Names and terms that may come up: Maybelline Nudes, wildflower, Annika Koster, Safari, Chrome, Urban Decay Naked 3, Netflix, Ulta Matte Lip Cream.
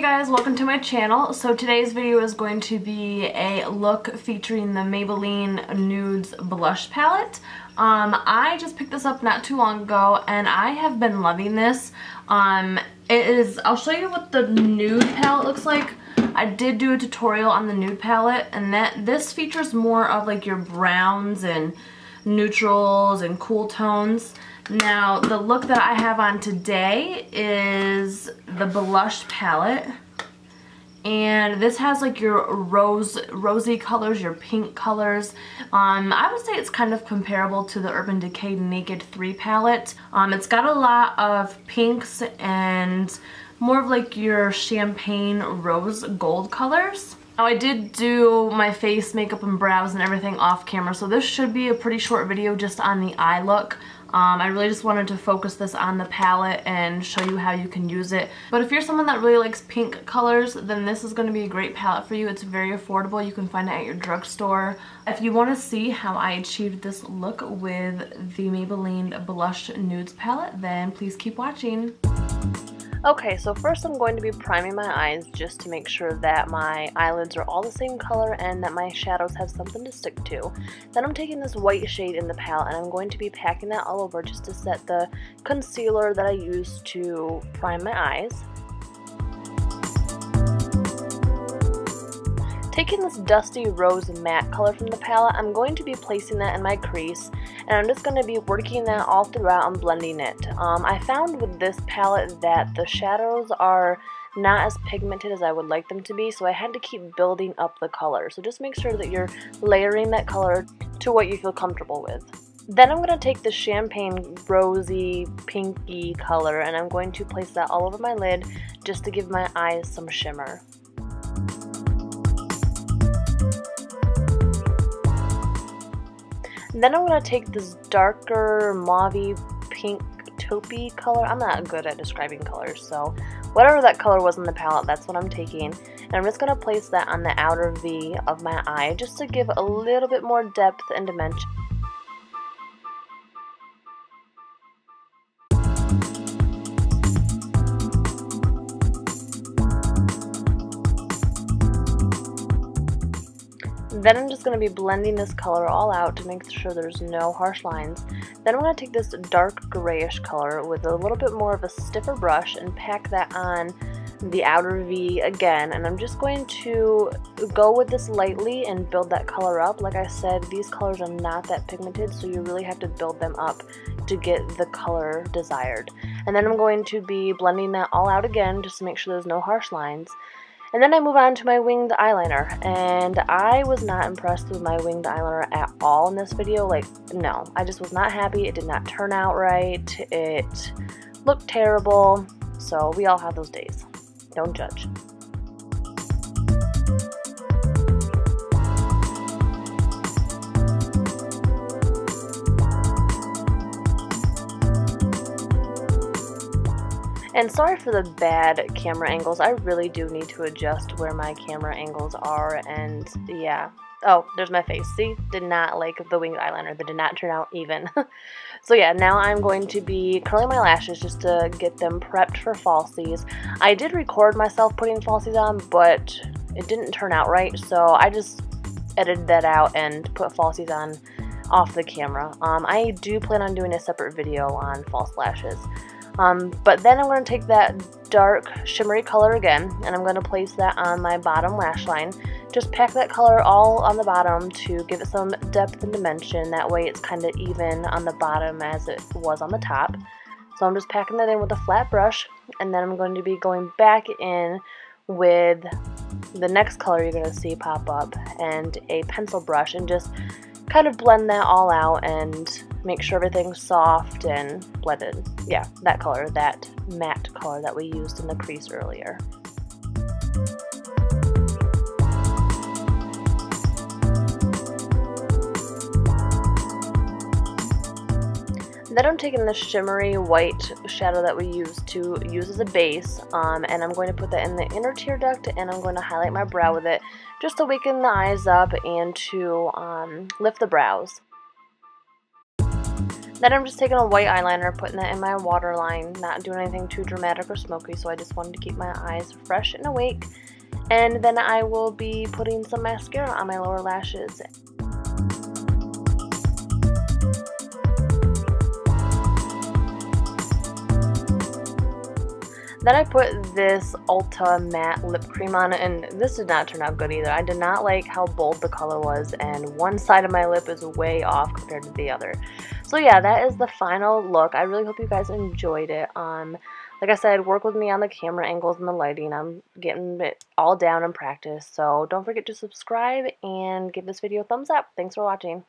Hey guys, welcome to my channel. So today's video is going to be a look featuring the Maybelline Nudes blush palette. I just picked this up not too long ago and I have been loving this. I'll show you what the nude palette looks like. I did do a tutorial on the nude palette and this features more of like your browns and neutrals and cool tones. Now, the look that I have on today is the blush palette, and this has like your rosy colors, your pink colors. I would say it's kind of comparable to the Urban Decay Naked 3 palette. It's got a lot of pinks and more of like your champagne rose gold colors. Now, I did do my face, makeup, and brows and everything off camera, so this should be a pretty short video just on the eye look. I really just wanted to focus this on the palette and show you how you can use it. But if you're someone that really likes pink colors, then this is going to be a great palette for you. It's very affordable. You can find it at your drugstore. If you want to see how I achieved this look with the Maybelline Blush Nudes palette, then please keep watching. Okay, so first I'm going to be priming my eyes just to make sure that my eyelids are all the same color and that my shadows have something to stick to. Then I'm taking this white shade in the palette and I'm going to be packing that all over just to set the concealer that I used to prime my eyes. Taking this dusty rose matte color from the palette, I'm going to be placing that in my crease, and I'm just going to be working that all throughout and blending it. I found with this palette that the shadows are not as pigmented as I would like them to be, so I had to keep building up the color. So just make sure that you're layering that color to what you feel comfortable with. Then I'm going to take the champagne rosy pinky color and I'm going to place that all over my lid just to give my eyes some shimmer. Then I'm going to take this darker mauvey pink taupey color. I'm not good at describing colors, so whatever that color was in the palette, that's what I'm taking. And I'm just going to place that on the outer V of my eye just to give a little bit more depth and dimension. Then I'm just going to be blending this color all out to make sure there's no harsh lines. Then I'm going to take this dark grayish color with a little bit more of a stiffer brush and pack that on the outer V again. And I'm just going to go with this lightly and build that color up. Like I said, these colors are not that pigmented, so you really have to build them up to get the color desired. And then I'm going to be blending that all out again just to make sure there's no harsh lines. And then I move on to my winged eyeliner, and I was not impressed with my winged eyeliner at all in this video. Like, no, I just was not happy. It did not turn out right. It looked terrible. So we all have those days. Don't judge. And sorry for the bad camera angles. I really do need to adjust where my camera angles are, and yeah. Oh, there's my face. See? Did not like the winged eyeliner. That did not turn out even. So yeah, now I'm going to be curling my lashes just to get them prepped for falsies. I did record myself putting falsies on, but it didn't turn out right, so I just edited that out and put falsies on off the camera. I do plan on doing a separate video on false lashes. But then I'm going to take that dark shimmery color again and I'm going to place that on my bottom lash line. Just pack that color all on the bottom to give it some depth and dimension. That way it's kind of even on the bottom as it was on the top. So I'm just packing that in with a flat brush, and then I'm going to be going back in with the next color you're going to see pop up and a pencil brush and just kind of blend that all out and make sure everything's soft and blended. Yeah, that color, that matte color that we used in the crease earlier. Then I'm taking the shimmery white shadow that we used to use as a base, and I'm going to put that in the inner tear duct, and I'm going to highlight my brow with it just to waken the eyes up and to lift the brows. Then I'm just taking a white eyeliner, putting that in my waterline, not doing anything too dramatic or smoky, so I just wanted to keep my eyes fresh and awake. And then I will be putting some mascara on my lower lashes. Then I put this Ulta Matte Lip Cream on, and this did not turn out good either. I did not like how bold the color was, and one side of my lip is way off compared to the other. So yeah, that is the final look. I really hope you guys enjoyed it. Like I said, work with me on the camera angles and the lighting. I'm getting it all down in practice. So don't forget to subscribe and give this video a thumbs up. Thanks for watching.